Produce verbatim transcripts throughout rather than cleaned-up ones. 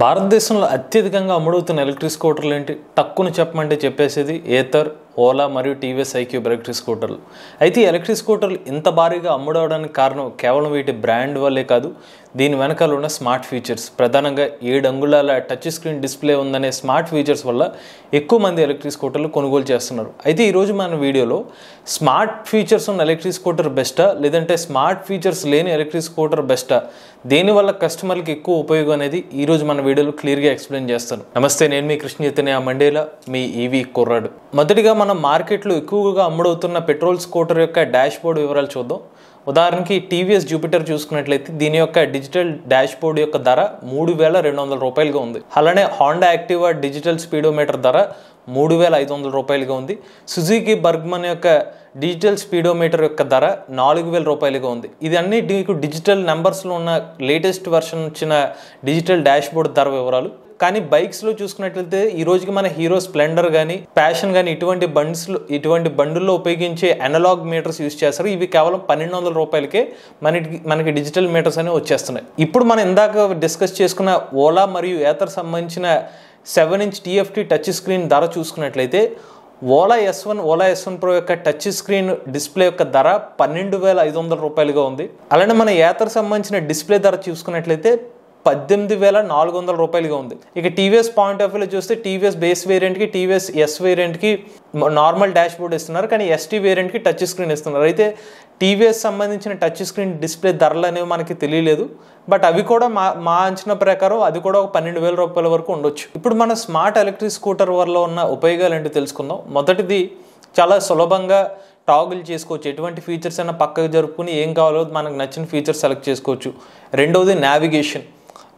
భారతదేశంలో అత్యధికంగా అమ్ముడుతున్న ఎలక్ట్రిక్ స్కూటర్లు ఏంటి టక్కున చెప్పమంటే చెప్పేసేది ఏథర్, ఓలా మరియు టీవీఎస్ ఐక్యూబ్ ఎలక్ట్రిక్ స్కూటర్లు. అయితే ఈ ఎలక్ట్రిక్ స్కూటర్లు ఇంత భారీగా అమ్ముడవడానికి కారణం కేవలం వీటి బ్రాండ్ వల్లే కాదు, దీని వెనకాల ఉన్న స్మార్ట్ ఫీచర్స్. ప్రధానంగా ఏడు అంగుళాల టచ్ స్క్రీన్ డిస్ప్లే ఉందనే స్మార్ట్ ఫీచర్స్ వల్ల ఎక్కువ మంది ఎలక్ట్రిక్ స్కూటర్లు కొనుగోలు చేస్తున్నారు. అయితే ఈరోజు మన వీడియోలో స్మార్ట్ ఫీచర్స్ ఉన్న ఎలక్ట్రిక్ స్కూటర్ బెస్టా లేదంటే స్మార్ట్ ఫీచర్స్ లేని ఎలక్ట్రిక్ స్కూటర్ బెస్టా, దేనివల్ల కస్టమర్కి ఎక్కువ ఉపయోగం అనేది ఈరోజు మన వీడియోలో క్లియర్గా ఎక్స్ప్లెయిన్ చేస్తాను. నమస్తే, నేను మీ కృష్ణ చైతన్య మండేలా, మీ ఈవీ కుర్రాడు. మొదటిగా మనం మార్కెట్లో ఎక్కువగా అమ్ముడవుతున్న పెట్రోల్ స్కూటర్ యొక్క డాష్ బోర్డ్ వివరాలు చూద్దాం. ఉదాహరణకి టీవీఎస్ జూపిటర్ చూసుకున్నట్లయితే దీని యొక్క డిజిటల్ డాష్ బోర్డ్ యొక్క ధర మూడు వేల రెండు వందల రూపాయలుగా ఉంది. అలానే హోండా యాక్టివా డిజిటల్ స్పీడోమీటర్ ధర మూడు వేల ఐదు వందల రూపాయలుగా ఉంది. సుజుకి బర్గ్మన్ యొక్క డిజిటల్ స్పీడోమీటర్ యొక్క ధర నాలుగు వేల రూపాయలుగా ఉంది. ఇదన్నీ మీకు డిజిటల్ నెంబర్స్లో ఉన్న లేటెస్ట్ వర్షన్ వచ్చిన డిజిటల్ డాష్ బోర్డ్ ధర వివరాలు. కానీ బైక్స్లో చూసుకున్నట్లయితే ఈ రోజుకి మన హీరో స్ప్లెండర్ కానీ ప్యాషన్ కానీ ఇటువంటి బండ్స్లో ఇటువంటి బండుల్లో ఉపయోగించే అనలాగ్ మీటర్స్ యూజ్ చేస్తారు. ఇవి కేవలం పన్నెండు వందల రూపాయలకే మనకి మనకి డిజిటల్ మీటర్స్ అనేవి వచ్చేస్తున్నాయి. ఇప్పుడు మనం ఇందాక డిస్కస్ చేసుకున్న ఓలా మరియు ఏథర్ సంబంధించిన seven inch TFT touch screen ధర చూసుకున్నట్లయితే Ola S one Ola S one pro యొక్క టచ్ స్క్రీన్ డిస్ప్లే యొక్క ధర పన్నెండు వేల ఐదు వందల రూపాయలుగా ఉంది. అలానే మన ఏథర్ సంబంధించిన డిస్ప్లే ధర చూసుకున్నట్లయితే పద్దెనిమిది వేల నాలుగు వందల రూపాయలుగా ఉంది. ఇక టీవీఎస్ పాయింట్ ఆఫ్ వ్యూలో చూస్తే టీవీఎస్ బేస్ వేరియంట్కి టీవీఎస్ ఎస్ వేరియంట్కి నార్మల్ డాష్ బోర్డ్ ఇస్తున్నారు, కానీ ఎస్టీ వేరియంట్కి టచ్ స్క్రీన్ ఇస్తున్నారు. అయితే టీవీఎస్ సంబంధించిన టచ్ స్క్రీన్ డిస్ప్లే ధరలు అనేవి మనకి తెలియలేదు, బట్ అవి కూడా మా మా అంచనా ప్రకారం అది కూడా ఒక పన్నెండు వేల రూపాయల వరకు ఉండొచ్చు. ఇప్పుడు మన స్మార్ట్ ఎలక్ట్రిక్ స్కూటర్ వల్ల ఉన్న ఉపయోగాలు ఏంటో తెలుసుకుందాం. మొదటిది చాలా సులభంగా టాగుల్ చేసుకోవచ్చు, ఎటువంటి ఫీచర్స్ అయినా పక్కకు జరుపుకుని ఏం కావాలో మనకు నచ్చిన ఫీచర్స్ సెలెక్ట్ చేసుకోవచ్చు. రెండవది నావిగేషన్,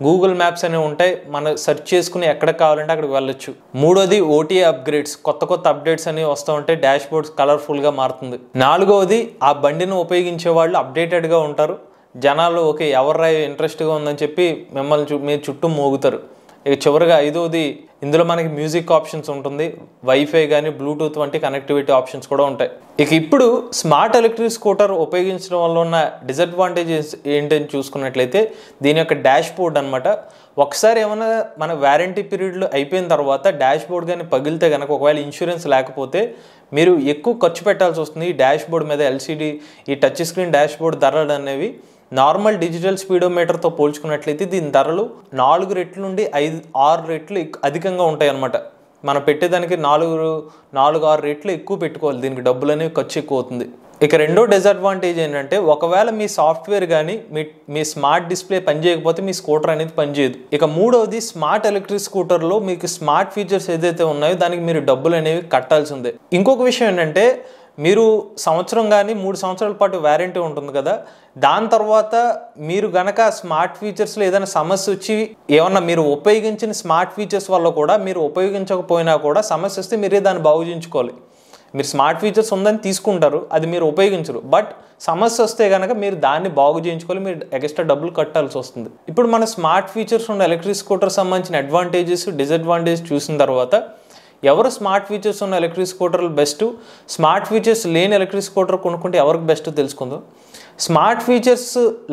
గూగుల్ మ్యాప్స్ అనేవి ఉంటాయి, మనం సెర్చ్ చేసుకుని ఎక్కడ కావాలంటే అక్కడికి వెళ్ళొచ్చు. మూడోది ఓటీఏ అప్గ్రేడ్స్, కొత్త కొత్త అప్డేట్స్ అనేవి వస్తూ ఉంటాయి, డాష్ బోర్డ్స్ కలర్ఫుల్గా మారుతుంది. నాలుగోది ఆ బండిని ఉపయోగించే వాళ్ళు అప్డేటెడ్గా ఉంటారు, జనాలు ఓకే ఎవరు ఇంట్రెస్ట్గా ఉందని చెప్పి మిమ్మల్ని చూ మీరు చుట్టూ మోగుతారు. ఇక చివరిగా ఐదోది ఇందులో మనకి మ్యూజిక్ ఆప్షన్స్ ఉంటుంది, వైఫై కానీ బ్లూటూత్ వంటి కనెక్టివిటీ ఆప్షన్స్ కూడా ఉంటాయి. ఇక ఇప్పుడు స్మార్ట్ ఎలక్ట్రిక్ స్కూటర్ ఉపయోగించడం వల్ల ఉన్న డిసడ్వాంటేజెస్ ఏంటని చూసుకున్నట్లయితే దీని యొక్క డాష్ బోర్డ్ అనమాట. ఒకసారి ఏమైనా మన వ్యారంటీ పీరియడ్లో అయిపోయిన తర్వాత డాష్ బోర్డ్ కానీ పగిలితే కనుక, ఒకవేళ ఇన్సూరెన్స్ లేకపోతే మీరు ఎక్కువ ఖర్చు పెట్టాల్సి వస్తుంది. ఈ డాష్ బోర్డ్ మీద ఎల్సీడీ ఈ టచ్ స్క్రీన్ డాష్ బోర్డ్ ధరలు అనేవి నార్మల్ డిజిటల్ స్పీడోమీటర్తో పోల్చుకున్నట్లయితే దీని ధరలు నాలుగు రెట్లు నుండి ఐదు ఆరు రెట్లు అధికంగా ఉంటాయి అన్నమాట. మనం పెట్టేదానికి నాలుగు నాలుగు ఆరు రెట్లు ఎక్కువ పెట్టుకోవాలి, దీనికి డబ్బులు అనేవి ఖర్చు ఎక్కువ అవుతుంది. ఇక రెండో డిసడ్వాంటేజ్ ఏంటంటే ఒకవేళ మీ సాఫ్ట్వేర్ కానీ మీ మీ స్మార్ట్ డిస్ప్లే పనిచేయకపోతే మీ స్కూటర్ అనేది పనిచేయదు. ఇక మూడవది స్మార్ట్ ఎలక్ట్రిక్ స్కూటర్లో మీకు స్మార్ట్ ఫీచర్స్ ఏదైతే ఉన్నాయో దానికి మీరు డబ్బులు అనేవి కట్టాల్సి ఉంది. ఇంకొక విషయం ఏంటంటే మీరు సంవత్సరం కానీ మూడు సంవత్సరాల పాటు వారంటీ ఉంటుంది కదా, దాని తర్వాత మీరు గనక స్మార్ట్ ఫీచర్స్లో ఏదైనా సమస్య వచ్చి ఏమన్నా మీరు ఉపయోగించిన స్మార్ట్ ఫీచర్స్ వల్ల కూడా మీరు ఉపయోగించకపోయినా కూడా సమస్య వస్తే మీరే దాన్ని బాగు చేయించుకోవాలి. మీరు స్మార్ట్ ఫీచర్స్ ఉందని తీసుకుంటారు, అది మీరు ఉపయోగించరు, బట్ సమస్య వస్తే కనుక మీరు దాన్ని బాగు చేయించుకోవాలి, మీరు ఎక్స్ట్రా డబ్బులు కట్టాల్సి వస్తుంది. ఇప్పుడు మన స్మార్ట్ ఫీచర్స్ ఉన్న ఎలక్ట్రిక్ స్కూటర్ సంబంధించిన అడ్వాంటేజెస్ డిసడ్వాంటేజెస్ చూసిన తర్వాత ఎవరు స్మార్ట్ ఫీచర్స్ ఉన్న ఎలక్ట్రిక్ స్కూటర్లు బెస్ట్, స్మార్ట్ ఫీచర్స్ లేని ఎలక్ట్రిక్ స్కూటర్ కొనుక్కుంటే ఎవరికి బెస్ట్ తెలుసుకుందాం. స్మార్ట్ ఫీచర్స్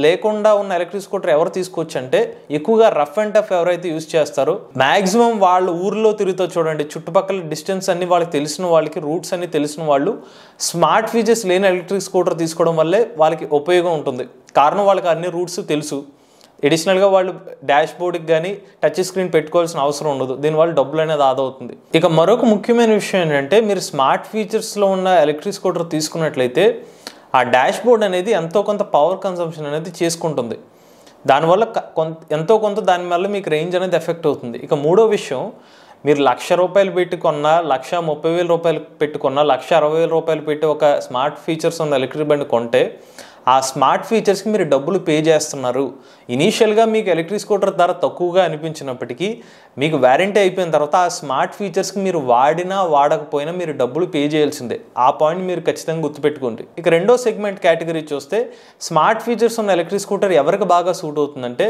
లేకుండా ఉన్న ఎలక్ట్రిక్ స్కూటర్ ఎవరు తీసుకొచ్చంటే ఎక్కువగా రఫ్ అండ్ టఫ్ ఎవరైతే యూజ్ చేస్తారో, మ్యాక్సిమం వాళ్ళ ఊర్లో తిరుగుతూ చూడండి, చుట్టుపక్కల డిస్టెన్స్ అన్ని వాళ్ళకి తెలిసిన వాళ్ళకి రూట్స్ అన్ని తెలిసిన వాళ్ళు స్మార్ట్ ఫీచర్స్ లేని ఎలక్ట్రిక్ స్కూటర్ తీసుకోవడం వల్లే వాళ్ళకి ఉపయోగం ఉంటుంది. కారణం వాళ్ళకి అన్ని రూట్స్ తెలుసు, ఎడిషనల్గా వాళ్ళు డాష్ బోర్డ్కి కానీ టచ్ స్క్రీన్ పెట్టుకోవాల్సిన అవసరం ఉండదు, దీనివల్ల డబ్బులు అనేది ఆదా అవుతుంది. ఇక మరొక ముఖ్యమైన విషయం ఏంటంటే మీరు స్మార్ట్ ఫీచర్స్లో ఉన్న ఎలక్ట్రిక్ స్కూటర్ తీసుకున్నట్లయితే ఆ డాష్ బోర్డ్ అనేది ఎంతో కొంత పవర్ కన్సంప్షన్ అనేది చేసుకుంటుంది, దానివల్ల కొంత ఎంతో కొంత దానివల్ల మీకు రేంజ్ అనేది ఎఫెక్ట్ అవుతుంది. ఇక మూడో విషయం, మీరు లక్ష రూపాయలు పెట్టుకున్నా లక్ష ముప్పై వేల రూపాయలు పెట్టుకున్నా లక్ష అరవై వేల రూపాయలు పెట్టి ఒక స్మార్ట్ ఫీచర్స్ ఉన్న ఎలక్ట్రిక్ బండి కొంటే ఆ స్మార్ట్ ఫీచర్స్కి మీరు డబ్బులు పే చేస్తున్నారు. ఇనీషియల్గా మీకు ఎలక్ట్రిక్ స్కూటర్ ధర తక్కువగా అనిపించినప్పటికీ మీకు వారంటీ అయిపోయిన తర్వాత ఆ స్మార్ట్ ఫీచర్స్కి మీరు వాడినా వాడకపోయినా మీరు డబ్బులు పే చేయాల్సిందే, ఆ పాయింట్ మీరు ఖచ్చితంగా గుర్తుపెట్టుకోండి. ఇక రెండో సెగ్మెంట్ కేటగిరీ చూస్తే స్మార్ట్ ఫీచర్స్ ఉన్న ఎలక్ట్రిక్ స్కూటర్ ఎవరికి బాగా సూట్ అవుతుందంటే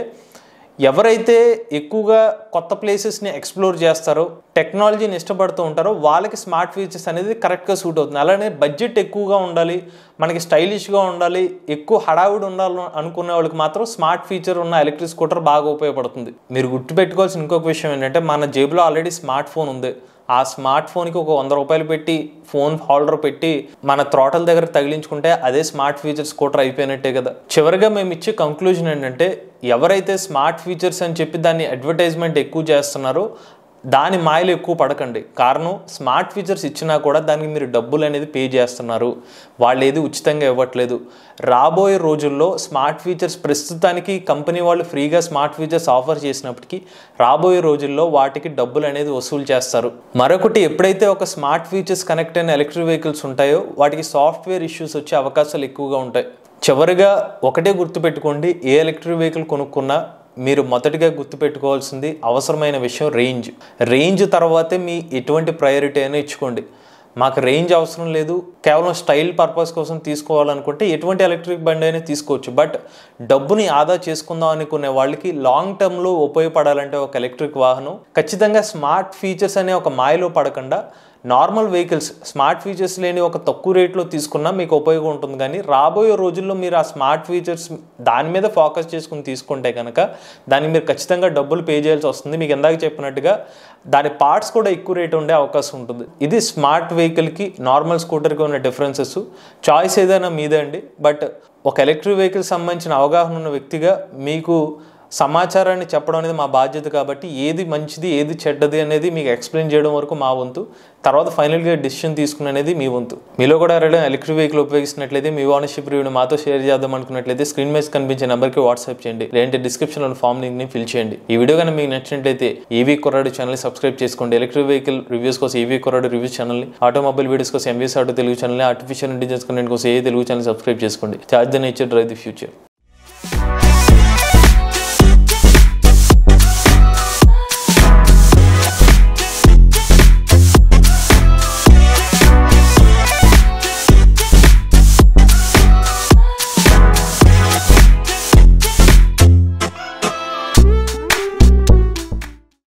ఎవరైతే ఎక్కువగా కొత్త ప్లేసెస్ ని ఎక్స్‌ప్లోర్ చేస్తారో టెక్నాలజీని ఇష్టపడుతూ ఉంటారో వాళ్ళకి స్మార్ట్ ఫీచర్స్ అనేది కరెక్ట్ గా సూట్ అవుతుంది. అలానే బడ్జెట్ ఎక్కువగా ఉండాలి, మనకి స్టైలిష్ గా ఉండాలి, ఎక్కువ హడావుడి ఉండాలి అనుకునే వాళ్ళకి మాత్రం స్మార్ట్ ఫీచర్ ఉన్న ఎలక్ట్రిక్ స్కూటర్ బాగా ఉపయోగపడుతుంది. మీరు గుర్తుపెట్టుకోవాల్సిన ఇంకొక విషయం ఏంటంటే మన జేబులో ఆల్రెడీ స్మార్ట్ ఫోన్ ఉంది. ఆ స్మార్ట్ ఫోన్కి ఒక వంద రూపాయలు పెట్టి ఫోన్ హోల్డర్ పెట్టి మన థ్రాటల్ దగ్గర తగిలించుకుంటే అదే స్మార్ట్ ఫీచర్ స్కూటర్ అయిపోయినట్టే కదా. చివరిగా మేము ఇచ్చే కంక్లూజన్ ఏంటంటే ఎవరైతే స్మార్ట్ ఫీచర్స్ అని చెప్పి దాన్ని అడ్వర్టైజ్మెంట్ ఎక్కువ చేస్తున్నారో దాని మాయలు ఎక్కువ పడకండి. కారణం స్మార్ట్ ఫీచర్స్ ఇచ్చినా కూడా దానికి మీరు డబ్బులు అనేది పే చేస్తున్నారు, వాళ్ళు ఏది ఉచితంగా ఇవ్వట్లేదు. రాబోయే రోజుల్లో స్మార్ట్ ఫీచర్స్ ప్రస్తుతానికి కంపెనీ వాళ్ళు ఫ్రీగా స్మార్ట్ ఫీచర్స్ ఆఫర్ చేసినప్పటికీ రాబోయే రోజుల్లో వాటికి డబ్బులు అనేది వసూలు చేస్తారు. మరొకటి, ఎప్పుడైతే ఒక స్మార్ట్ ఫీచర్స్ కనెక్ట్ అయిన ఎలక్ట్రిక్ వెహికల్స్ ఉంటాయో వాటికి సాఫ్ట్వేర్ ఇష్యూస్ వచ్చే అవకాశాలు ఎక్కువగా ఉంటాయి. చివరిగా ఒకటే గుర్తుపెట్టుకోండి, ఏ ఎలక్ట్రిక్ వెహికల్ కొనుక్కున్నా మీరు మొదటిగా గుర్తుపెట్టుకోవాల్సింది అవసరమైన విషయం రేంజ్. రేంజ్ తర్వాతే మీ ఎటువంటి ప్రయారిటీ అయినా ఇచ్చుకోండి. మాకు రేంజ్ అవసరం లేదు, కేవలం స్టైల్ పర్పస్ కోసం తీసుకోవాలనుకుంటే ఎటువంటి ఎలక్ట్రిక్ బండి అయినా తీసుకోవచ్చు. బట్ డబ్బుని ఆదా చేసుకుందాం అనుకునే వాళ్ళకి లాంగ్ టర్మ్లో ఉపయోగపడాలంటే ఒక ఎలక్ట్రిక్ వాహనం ఖచ్చితంగా స్మార్ట్ ఫీచర్స్ అనే ఒక మాయలో పడకుండా నార్మల్ వెహికల్స్ స్మార్ట్ ఫీచర్స్ లేని ఒక తక్కువ రేట్లో తీసుకున్నా మీకు ఉపయోగం ఉంటుంది. కానీ రాబోయే రోజుల్లో మీరు ఆ స్మార్ట్ ఫీచర్స్ దాని మీద ఫోకస్ చేసుకుని తీసుకుంటే కనుక దానికి మీరు ఖచ్చితంగా డబ్బులు పే చేయాల్సి వస్తుంది. మీకు ఇందాక చెప్పినట్టుగా దాని పార్ట్స్ కూడా ఎక్కువ రేట్ ఉండే అవకాశం ఉంటుంది. ఇది స్మార్ట్ వెహికల్కి నార్మల్ స్కూటర్కి ఉన్న డిఫరెన్సెస్. చాయిస్ ఏదైనా మీదే అండి. బట్ ఒక ఎలక్ట్రిక్ వెహికల్ సంబంధించిన అవగాహన ఉన్న వ్యక్తిగా మీకు సమాచారాన్ని చెప్పడం అనేది మా బాధ్యత. కాబట్టి ఏది మంచిది ఏది చెడ్డది అనేది మీకు ఎక్స్ప్లెయిన్ చేయడం వరకు మా వంతు, తర్వాత ఫైనల్గా డిసిషన్ తీసుకునే అనేది మీ వంతు. మీలో కూడా ఎవరైనా ఎలక్ట్రిక్ వెహికల్ ఉపయోగిస్తున్నట్లయితే మీ ఓనర్షిప్ రివ్యూని మాతో షేర్ చేద్దాం అనుకున్నట్లయితే స్క్రీన్ మీద కనిపించే నెంబర్కి వాట్సాప్ చేయండి, లేదంటే డిస్క్రిప్షన్లో ఫామ్ లింక్ని ఫిల్ చేయండి. ఈ వీడియో కానీ మీకు నచ్చినట్లయితే ఈవీ కుర్రాడు ఛానల్ని సబ్స్క్రైబ్ చేసుకోండి. ఎలక్ట్రిక్ వెహికల్ రివ్యూస్ కోసం ఈవీ కుర్రాడు రివ్యూస్ ఛానల్ని, ఆటోమొబైల్ వీడియోస్ కోసం ఎంవీఎస్ ఆటో తెలుగు ఛానల్ని, ఆర్టిఫిషియల్ ఇంటెలిజెన్స్ కంటెంట్ కోసం ఏ తెలుగు ఛానల్ సబ్స్క్రైబ్ చేసుకోండి. Charge the nature, drive the future.